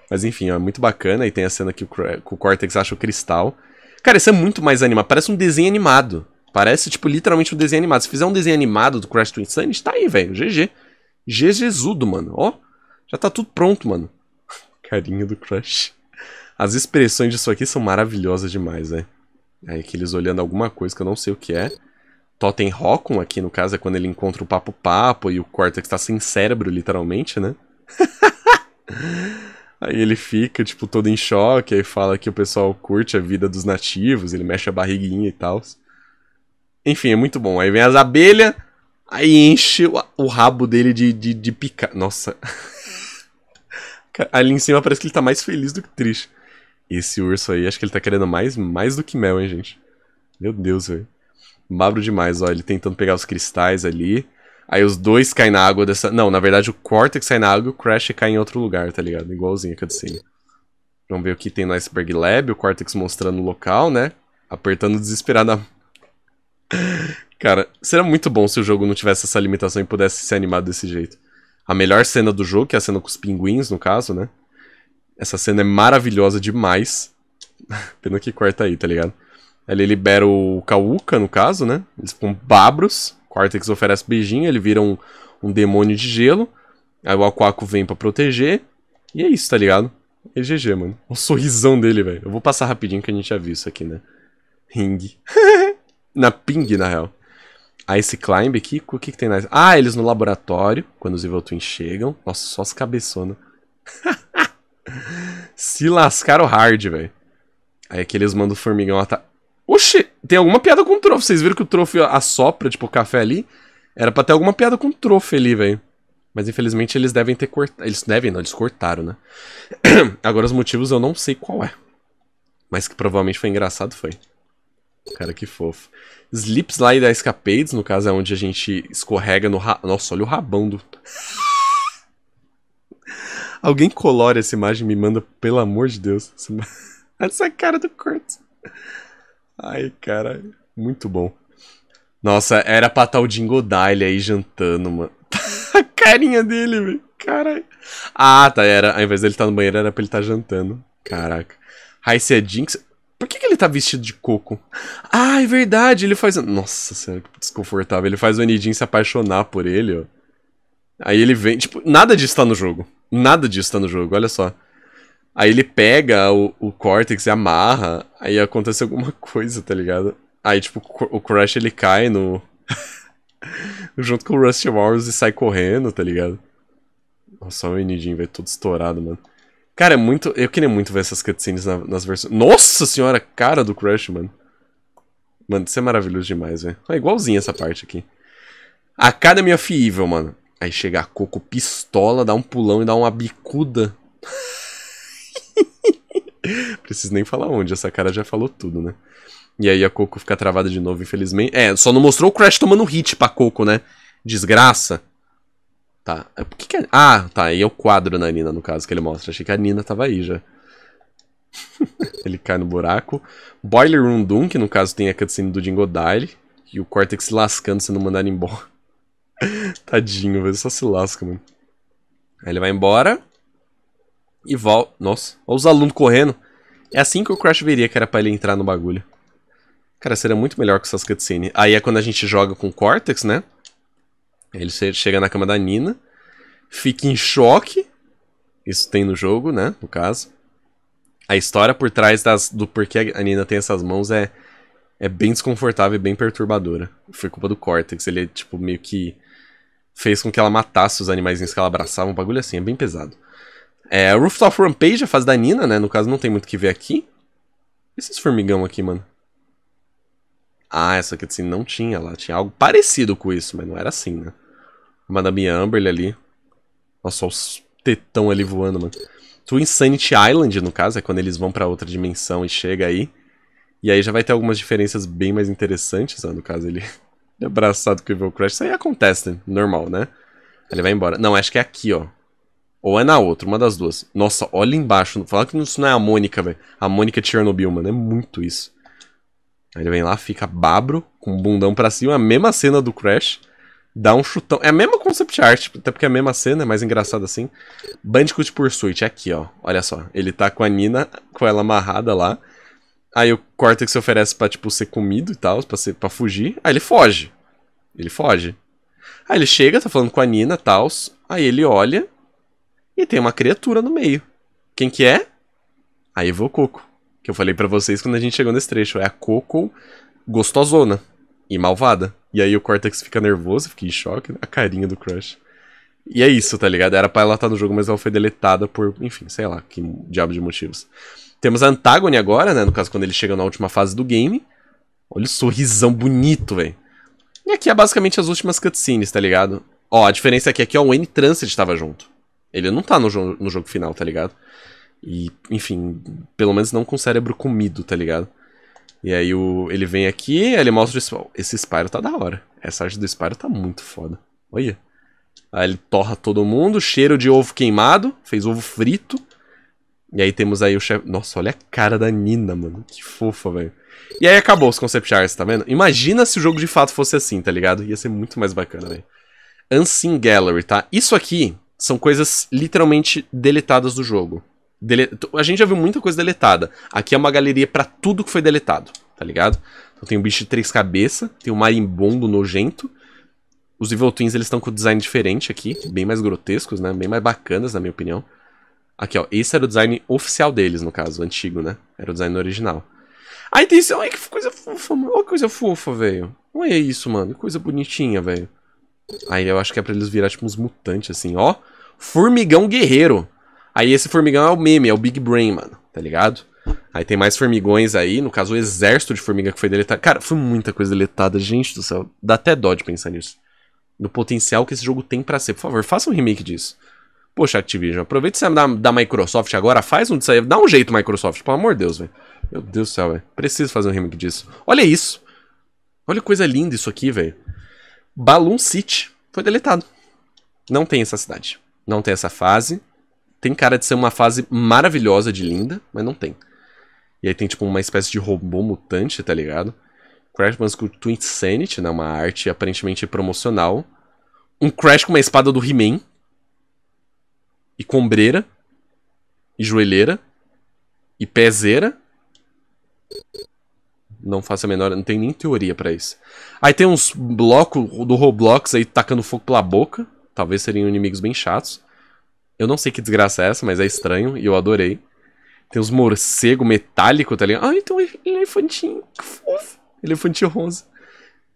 Mas enfim, ó, é muito bacana. E tem a cena que o Cortex acha o cristal. Cara, isso é muito mais animado. Parece um desenho animado. Parece, tipo, literalmente um desenho animado. Se fizer um desenho animado do Crash Twinsanity, tá aí, velho. GG. GGzudo, mano. Ó, já tá tudo pronto, mano. Carinho do Crash. As expressões disso aqui são maravilhosas demais, né? Aí que eles olhando alguma coisa que eu não sei o que é. Totem Rockon aqui, no caso, é quando ele encontra o Papo e o Cortex tá sem cérebro, literalmente, né? Aí ele fica, tipo, todo em choque, aí fala que o pessoal curte a vida dos nativos, ele mexe a barriguinha e tal. Enfim, é muito bom. Aí vem as abelhas, aí enche o rabo dele de picar. Nossa... Ali em cima parece que ele tá mais feliz do que triste. Esse urso aí, acho que ele tá querendo mais do que mel, hein, gente? Meu Deus, velho. Magro demais, ó. Ele tentando pegar os cristais ali. Aí os dois caem na água dessa... Não, na verdade o Cortex sai na água e o Crash cai em outro lugar, tá ligado? Igualzinho a cutscene. Vamos ver o que tem no Iceberg Lab. O Cortex mostrando o local, né? Apertando desesperado na... Cara, seria muito bom se o jogo não tivesse essa limitação e pudesse ser animado desse jeito. A melhor cena do jogo, que é a cena com os pinguins, no caso, né? Essa cena é maravilhosa demais. Pena que corta aí, tá ligado? Ele libera o Uka-Uka, no caso, né? Eles ficam babros. O Cortex oferece beijinho, ele vira um demônio de gelo. Aí o Aku Aku vem pra proteger. E é isso, tá ligado? É GG, mano. O sorrisão dele, velho. Eu vou passar rapidinho que a gente já viu isso aqui, né? Ring. Na ping, na real. Ice Climb aqui. O que tem na Ice? Ah, eles no laboratório, quando os Evil Twins chegam. Nossa, só as cabeçonas. Se lascaram hard, velho. Aí aqui eles mandam o formigão atacar. Oxi, tem alguma piada com o trofo. Vocês viram que o trofo assopra, tipo, o café ali? Era pra ter alguma piada com o trofo ali, velho. Mas infelizmente eles devem ter cortado. Eles devem, não, eles cortaram, né? Agora os motivos eu não sei qual é. Mas que provavelmente foi engraçado, foi. Cara, que fofo. Sleep Slide da Escapades, no caso é onde a gente escorrega no ra... Nossa, olha o rabão do... Alguém colore essa imagem e me manda, pelo amor de Deus. Essa cara do Cortex. Ai, cara, muito bom. Nossa, era pra estar o Dingodile aí jantando, mano. A carinha dele, velho. Caralho. Ah, tá, era. Ao invés dele estar no banheiro, era pra ele estar jantando. Caraca. Raíssa é Jinx. Por que ele tá vestido de coco? Ah, é verdade, ele faz... Nossa senhora, que desconfortável. Ele faz o N-Gin se apaixonar por ele, ó. Aí ele vem... Tipo, nada disso tá no jogo. Nada disso tá no jogo, olha só. Aí ele pega o Cortex e amarra. Aí acontece alguma coisa, tá ligado? Aí, tipo, o Crash, ele cai no... junto com o Rusty Wars e sai correndo, tá ligado? Nossa, o N-Gin, velho, todo estourado, mano. Cara, é muito... Eu queria muito ver essas cutscenes nas versões... Nossa senhora, cara do Crash, mano. Mano, isso é maravilhoso demais, velho. É igualzinho essa parte aqui. Academy of Evil, mano. Aí chega a Coco pistola, dá um pulão e dá uma bicuda. Preciso nem falar onde, essa cara já falou tudo, né? E aí a Coco fica travada de novo, infelizmente. É, só não mostrou o Crash tomando hit pra Coco, né? Desgraça. Tá, por que é... Ah, tá, aí é o quadro na Nina, no caso, que ele mostra. Achei que a Nina tava aí já. Ele cai no buraco. Boiler Room Doom, que no caso tem a cutscene do Dingodile. E o Cortex se lascando se não mandar ele embora. Tadinho, velho, só se lasca, mano. Aí ele vai embora. E volta... Nossa, olha os alunos correndo. É assim que o Crash veria que era pra ele entrar no bagulho. Cara, seria muito melhor com essas cutscenes. Aí é quando a gente joga com o Cortex, né? Ele chega na cama da Nina, fica em choque, isso tem no jogo, né, no caso. A história por trás do porquê a Nina tem essas mãos é bem desconfortável e bem perturbadora. Foi culpa do Cortex, ele tipo meio que fez com que ela matasse os animaizinhos que ela abraçava, um bagulho assim, é bem pesado. É, Rooftop Rampage, a fase da Nina, né, no caso não tem muito o que ver aqui. E esses formigão aqui, mano? Ah, essa cutscene não tinha lá. Tinha algo parecido com isso, mas não era assim, né? Madame Amberly ali. Nossa, olha os tetão ali voando, mano. Twinsanity Island, no caso, é quando eles vão pra outra dimensão e chega aí. E aí já vai ter algumas diferenças bem mais interessantes, ó, no caso ele é abraçado com o Evil Crash. Isso aí acontece, normal, né? Ele vai embora. Não, acho que é aqui, ó. Ou é na outra, uma das duas. Nossa, olha embaixo. Fala que isso não é a Mônica, velho. A Mônica de Chernobyl, mano. É muito isso. Aí ele vem lá, fica babro, com o bundão pra cima, a mesma cena do Crash, dá um chutão. É a mesma concept art, até porque é a mesma cena, é mais engraçado assim. Bandicoot Pursuit, é aqui, ó. Olha só, ele tá com a Nina, com ela amarrada lá. Aí o Cortex se oferece pra, tipo, ser comido e tal, pra fugir. Aí ele foge. Ele foge. Aí ele chega, tá falando com a Nina e tal. Aí ele olha e tem uma criatura no meio. Quem que é? A Evil Coco. Que eu falei pra vocês quando a gente chegou nesse trecho. É a Coco gostosona e malvada. E aí o Cortex fica nervoso, fica em choque. A carinha do Crash. E é isso, tá ligado? Era pra ela estar no jogo, mas ela foi deletada por... Enfim, sei lá, que diabo de motivos. Temos a Antagone agora, né? No caso, quando ele chega na última fase do game. Olha o sorrisão bonito, velho. E aqui é basicamente as últimas cutscenes, tá ligado? Ó, a diferença é que aqui ó, o N-Transit tava junto. Ele não tá no jogo final, tá ligado? E, enfim, pelo menos não com o cérebro comido, tá ligado? E aí ele vem aqui, ele mostra esse Spyro tá da hora. Essa arte do Spyro tá muito foda. Olha. Aí ele torra todo mundo, cheiro de ovo queimado, fez ovo frito. E aí temos aí o chefe... Nossa, olha a cara da Nina, mano. Que fofa, velho. E aí acabou os concept arts, tá vendo? Imagina se o jogo de fato fosse assim, tá ligado? Ia ser muito mais bacana, velho. Unseen Gallery, tá? Isso aqui são coisas literalmente deletadas do jogo. A gente já viu muita coisa deletada. Aqui é uma galeria pra tudo que foi deletado, tá ligado? Então tem um bicho de três cabeças, tem um marimbondo nojento. Os Evil Twins, eles estão com o design diferente aqui, bem mais grotescos, né? Bem mais bacanas, na minha opinião. Aqui, ó, esse era o design oficial deles, no caso, antigo, né? Era o design original. Aí tem isso, olha que coisa fofa, mano. Olha que coisa fofa, velho. Olha isso, mano, que coisa bonitinha, velho. Aí eu acho que é pra eles virar tipo uns mutantes, assim, ó. Formigão guerreiro. Aí esse formigão é o meme, é o Big Brain, mano, tá ligado? Aí tem mais formigões aí, no caso o exército de formiga que foi deletado. Cara, foi muita coisa deletada, gente do céu. Dá até dó de pensar nisso. No potencial que esse jogo tem pra ser. Por favor, faça um remake disso. Poxa, Activision, aproveita e sai da Microsoft agora, faz um disso aí. Dá um jeito, Microsoft, pelo amor de Deus, velho. Meu Deus do céu, velho. Preciso fazer um remake disso. Olha isso. Olha que coisa linda isso aqui, velho. Balloon City foi deletado. Não tem essa cidade. Não tem essa fase. Tem cara de ser uma fase maravilhosa de linda, mas não tem. E aí tem tipo uma espécie de robô mutante, tá ligado? Crash Bandicoot Twinsanity, né? Uma arte aparentemente promocional. Um Crash com uma espada do He-Man. E combreira. E joelheira. E pezeira. Não faço a menor... Não tem nem teoria pra isso. Aí tem uns blocos do Roblox aí tacando fogo pela boca. Talvez seriam inimigos bem chatos. Eu não sei que desgraça é essa, mas é estranho. E eu adorei. Tem uns morcego metálico, tá ligado? Ah, então ele é elefantinho. Que fofo. Elefantinho rosa.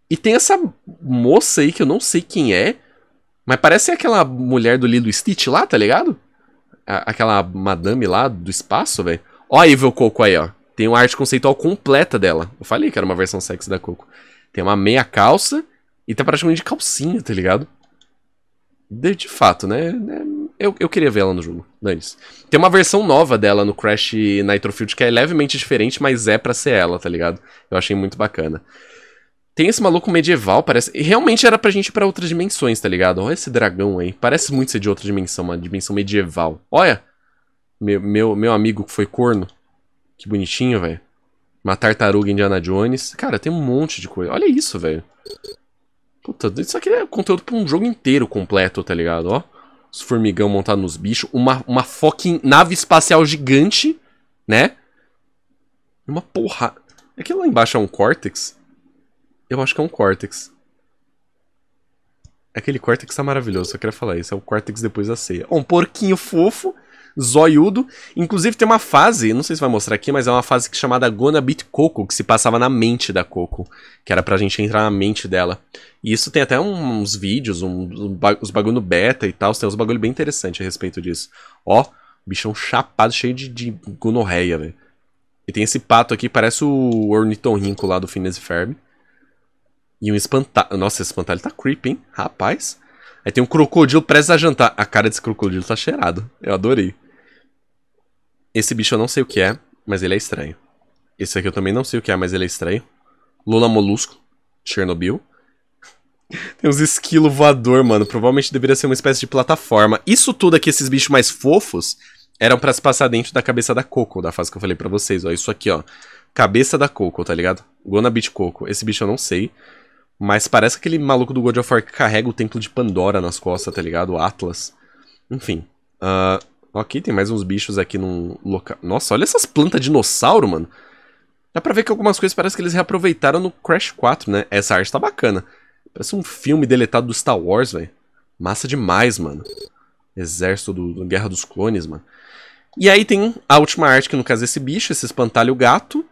E tem essa moça aí que eu não sei quem é, mas parece aquela mulher do Lilo Stitch lá, tá ligado? Aquela madame lá do espaço, velho. Ó a Evil Coco aí, ó. Tem uma arte conceitual completa dela. Eu falei que era uma versão sexy da Coco. Tem uma meia calça e tá praticamente de calcinha, tá ligado? De fato, né? Eu queria ver ela no jogo, dane-se. Tem uma versão nova dela no Crash Nitrofield que é levemente diferente, mas é pra ser ela, tá ligado? Eu achei muito bacana. Tem esse maluco medieval, parece... E realmente era pra gente ir pra outras dimensões, tá ligado? Olha esse dragão aí, parece muito ser de outra dimensão, uma dimensão medieval. Olha! Meu amigo que foi corno. Que bonitinho, velho. Uma tartaruga Indiana Jones. Cara, tem um monte de coisa. Olha isso, velho. Puta, isso aqui é conteúdo pra um jogo inteiro completo, tá ligado? Ó. Os formigão montados nos bichos. Uma fucking nave espacial gigante, né? Uma porra. Aquilo lá embaixo é um Cortex? Eu acho que é um Cortex. Aquele Cortex tá maravilhoso, só queria falar isso. É o Cortex depois da ceia. Ó, um porquinho fofo, zoiudo. Inclusive tem uma fase, não sei se vai mostrar aqui, mas é uma fase chamada Gonna Beat Coco, que se passava na mente da Coco. Que era pra gente entrar na mente dela. E isso tem até uns vídeos, uns bagulho no beta e tal. Tem uns bagulho bem interessante a respeito disso. Ó, bichão chapado, cheio de gonorreia, velho. E tem esse pato aqui, parece o ornitorrinco lá do Phineas e Ferb. E um espantalho. Nossa, esse espantalho tá creepy, hein? Rapaz. Aí tem um crocodilo prestes a jantar. A cara desse crocodilo tá cheirado. Eu adorei. Esse bicho eu não sei o que é, mas ele é estranho. Esse aqui eu também não sei o que é, mas ele é estranho. Lula Molusco. Chernobyl. Tem uns esquilo voador, mano. Provavelmente deveria ser uma espécie de plataforma. Isso tudo aqui, esses bichos mais fofos, eram pra se passar dentro da cabeça da Coco, da fase que eu falei pra vocês, ó. Isso aqui, ó. Cabeça da Coco, tá ligado? Gonna Beat Coco. Esse bicho eu não sei. Mas parece aquele maluco do God of War que carrega o templo de Pandora nas costas, tá ligado? O Atlas. Enfim. Ok, tem mais uns bichos aqui num local... Nossa, olha essas plantas de dinossauro, mano. Dá pra ver que algumas coisas parece que eles reaproveitaram no Crash 4, né? Essa arte tá bacana. Parece um filme deletado do Star Wars, velho. Massa demais, mano. Exército do Guerra dos Clones, mano. E aí tem a última arte, que no caso é esse bicho, esse espantalho gato.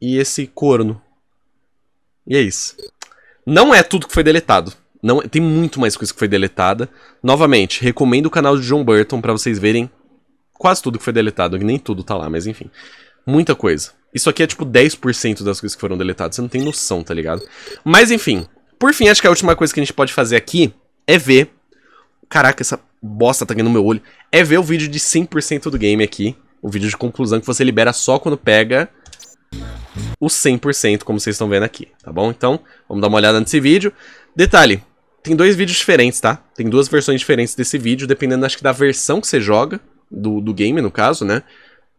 E esse corno. E é isso. Não é tudo que foi deletado. Não, tem muito mais coisa que foi deletada. Novamente, recomendo o canal de John Burton pra vocês verem quase tudo que foi deletado. Nem tudo tá lá, mas enfim. Muita coisa. Isso aqui é tipo 10% das coisas que foram deletadas. Você não tem noção, tá ligado? Mas enfim. Por fim, acho que a última coisa que a gente pode fazer aqui é ver... Caraca, essa bosta tá aqui no meu olho. É ver o vídeo de 100% do game aqui. O vídeo de conclusão que você libera só quando pega... o 100%, como vocês estão vendo aqui, tá bom? Então, vamos dar uma olhada nesse vídeo. Detalhe, tem dois vídeos diferentes, tá? Tem duas versões diferentes desse vídeo, dependendo, acho que, da versão que você joga, do game, no caso, né?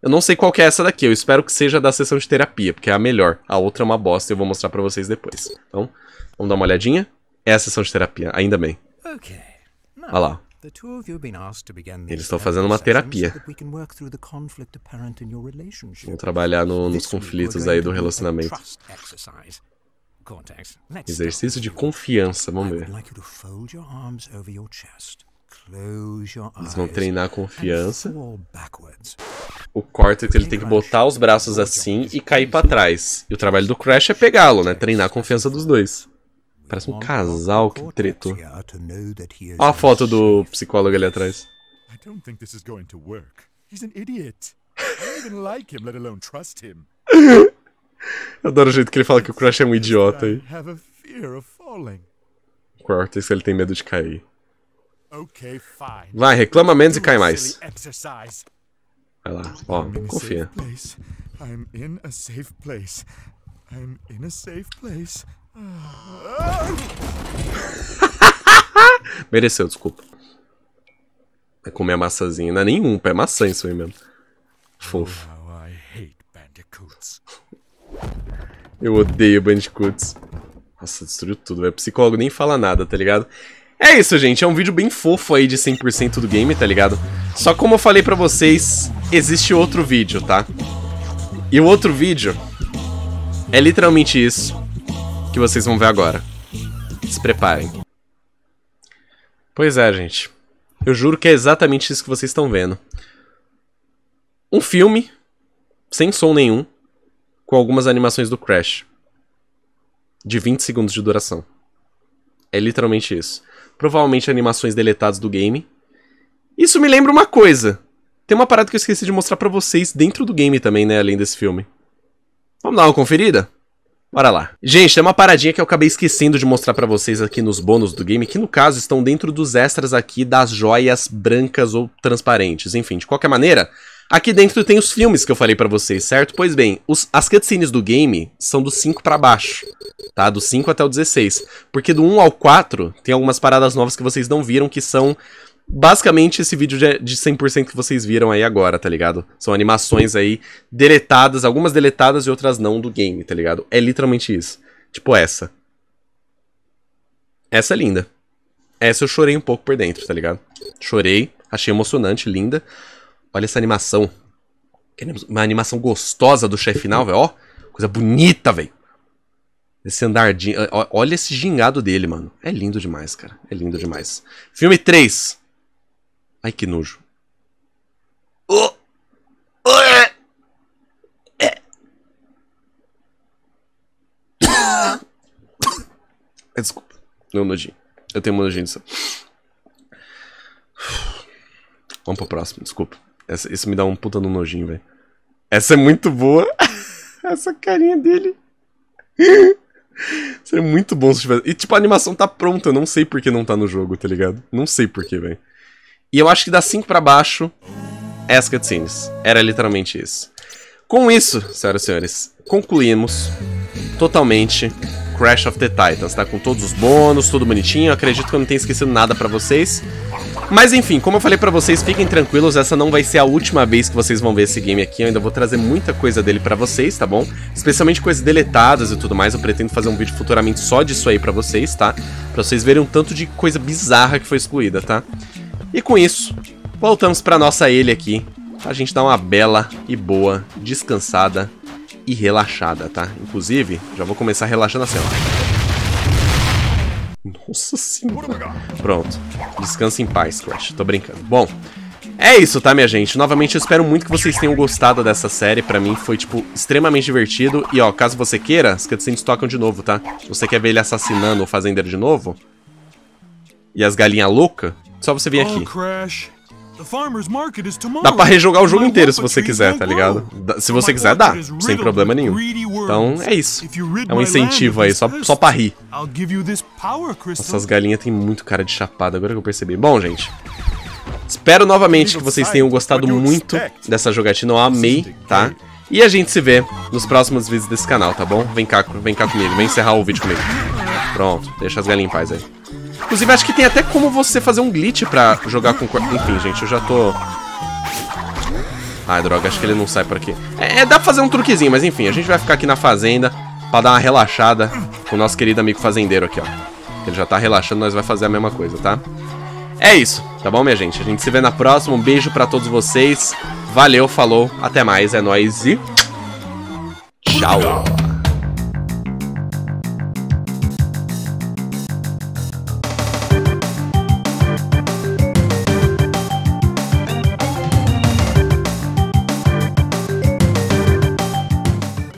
Eu não sei qual que é essa daqui, eu espero que seja da sessão de terapia, porque é a melhor. A outra é uma bosta e eu vou mostrar pra vocês depois. Então, vamos dar uma olhadinha. É a sessão de terapia, ainda bem. Olha lá. Eles estão fazendo uma terapia. Vão trabalhar nos conflitos aí do relacionamento. Exercício de confiança, vamos ver. Eles vão treinar a confiança. O Cortex, ele tem que botar os braços assim e cair pra trás. E o trabalho do Crash é pegá-lo, né? Treinar a confiança dos dois. Parece um casal que tretou. Olha a foto do psicólogo ali atrás. Eu adoro o jeito que ele fala que o Crash é um idiota aí. O Cortex, ele tem medo de cair. Vai, reclama menos e cai mais. Vai lá, ó, confia. Mereceu, desculpa. Vai comer a maçãzinha. Não é nenhum, é maçã isso aí mesmo. Fofo. Eu odeio bandicoots. Nossa, destruiu tudo, velho. O psicólogo nem fala nada, tá ligado? É isso, gente, é um vídeo bem fofo aí de 100% do game, tá ligado? Só como eu falei pra vocês, existe outro vídeo, tá? E o outro vídeo é literalmente isso que vocês vão ver agora. Se preparem. Pois é, gente. Eu juro que é exatamente isso que vocês estão vendo. Um filme, sem som nenhum, com algumas animações do Crash. De 20 segundos de duração. É literalmente isso. Provavelmente animações deletadas do game. Isso me lembra uma coisa. Tem uma parada que eu esqueci de mostrar pra vocês dentro do game também, né? Além desse filme. Vamos dar uma conferida? Bora lá. Gente, tem uma paradinha que eu acabei esquecendo de mostrar pra vocês aqui nos bônus do game. Que no caso estão dentro dos extras aqui das joias brancas ou transparentes. Enfim, de qualquer maneira, aqui dentro tem os filmes que eu falei pra vocês, certo? Pois bem, as cutscenes do game são do 5 pra baixo. Tá? Do 5 até o 16. Porque do 1 ao 4 tem algumas paradas novas que vocês não viram, que são basicamente esse vídeo de 100% que vocês viram aí agora, tá ligado? São animações aí deletadas, algumas deletadas e outras não do game, tá ligado? É literalmente isso. Tipo essa. Essa é linda. Essa eu chorei um pouco por dentro, tá ligado? Chorei, achei emocionante, linda. Olha essa animação. Uma animação gostosa do chefe final, velho. Ó, coisa bonita, velho. Esse andardinho. Olha esse gingado dele, mano. É lindo demais, cara. É lindo demais. Filme 3. Ai, que nojo. Desculpa. Não, nojinho. Eu tenho um nojinho disso. Vamos pro próximo, desculpa. Isso me dá um puta no nojinho, velho. Essa é muito boa. Essa carinha dele. Seria muito bom se tivesse. E tipo, a animação tá pronta, eu não sei por que não tá no jogo, tá ligado? Não sei por que, velho. E eu acho que da 5 pra baixo é as cutscenes. Era literalmente isso. Com isso, senhoras e senhores, concluímos totalmente Crash of the Titans, tá? Com todos os bônus, tudo bonitinho. Eu acredito que eu não tenha esquecido nada pra vocês. Mas enfim, como eu falei pra vocês, fiquem tranquilos, essa não vai ser a última vez que vocês vão ver esse game aqui. Eu ainda vou trazer muita coisa dele pra vocês, tá bom? Especialmente coisas deletadas e tudo mais. Eu pretendo fazer um vídeo futuramente só disso aí pra vocês, tá? Pra vocês verem um tanto de coisa bizarra que foi excluída, tá? E com isso, voltamos pra nossa ilha aqui. Pra gente dar uma bela e boa, descansada e relaxada, tá? Inclusive, já vou começar relaxando assim, ó. Nossa senhora. Pronto. Descansa em paz, Crash. Tô brincando. Bom, é isso, tá, minha gente? Novamente, eu espero muito que vocês tenham gostado dessa série. Pra mim foi, tipo, extremamente divertido. E, ó, caso você queira, as cutscenes tocam de novo, tá? Você quer ver ele assassinando o fazendeiro de novo? E as galinhas loucas? Só você vir aqui. Dá pra rejogar o jogo inteiro se você quiser, tá ligado? Se você quiser, dá. Sem problema nenhum. Então, é isso. É um incentivo aí, só pra rir. Nossa, as galinhas têm muito cara de chapada, agora que eu percebi. Bom, gente, espero novamente que vocês tenham gostado muito dessa jogatina. Eu amei, tá? E a gente se vê nos próximos vídeos desse canal, tá bom? Vem cá comigo, vem encerrar o vídeo comigo. Pronto, deixa as galinhas em paz aí. Inclusive, acho que tem até como você fazer um glitch pra jogar com... Enfim, gente, eu já tô... Ai, droga, acho que ele não sai por aqui. Dá pra fazer um truquezinho, mas enfim, a gente vai ficar aqui na fazenda pra dar uma relaxada com o nosso querido amigo fazendeiro aqui, ó. Ele já tá relaxando, nós vai fazer a mesma coisa, tá? É isso, tá bom, minha gente? A gente se vê na próxima, um beijo pra todos vocês. Valeu, falou, até mais, é nóis e... Tchau!